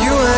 you.